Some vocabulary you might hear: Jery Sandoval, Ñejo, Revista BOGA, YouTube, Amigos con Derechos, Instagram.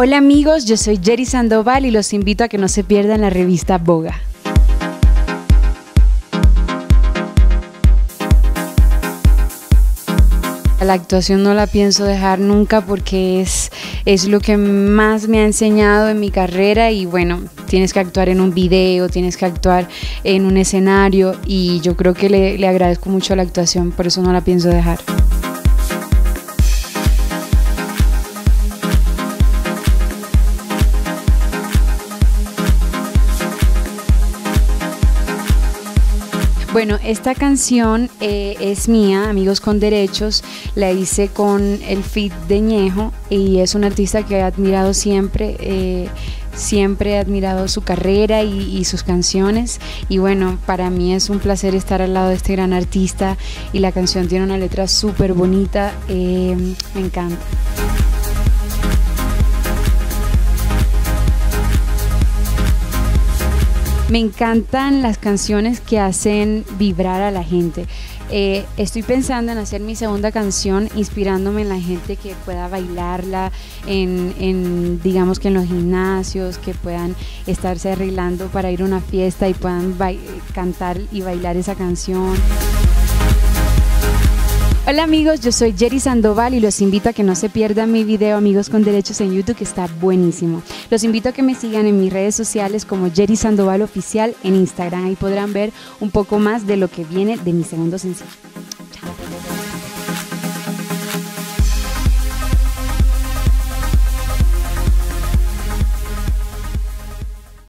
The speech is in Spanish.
Hola amigos, yo soy Jery Sandoval y los invito a que no se pierdan la revista BOGA. La actuación no la pienso dejar nunca porque es lo que más me ha enseñado en mi carrera y bueno, tienes que actuar en un video, tienes que actuar en un escenario y yo creo que le agradezco mucho la actuación, por eso no la pienso dejar. Bueno, esta canción es mía, Amigos con Derechos, la hice con el feat de Ñejo y es un artista que he admirado siempre, siempre he admirado su carrera y sus canciones y bueno, para mí es un placer estar al lado de este gran artista y la canción tiene una letra súper bonita, me encanta. Me encantan las canciones que hacen vibrar a la gente. Estoy pensando en hacer mi segunda canción inspirándome en la gente que pueda bailarla, digamos que en los gimnasios, que puedan estarse arreglando para ir a una fiesta y puedan cantar y bailar esa canción. Hola amigos, yo soy Jery Sandoval y los invito a que no se pierdan mi video Amigos con Derechos en YouTube, que está buenísimo. Los invito a que me sigan en mis redes sociales como Jery Sandoval Oficial en Instagram. Ahí podrán ver un poco más de lo que viene de mi segundo sencillo.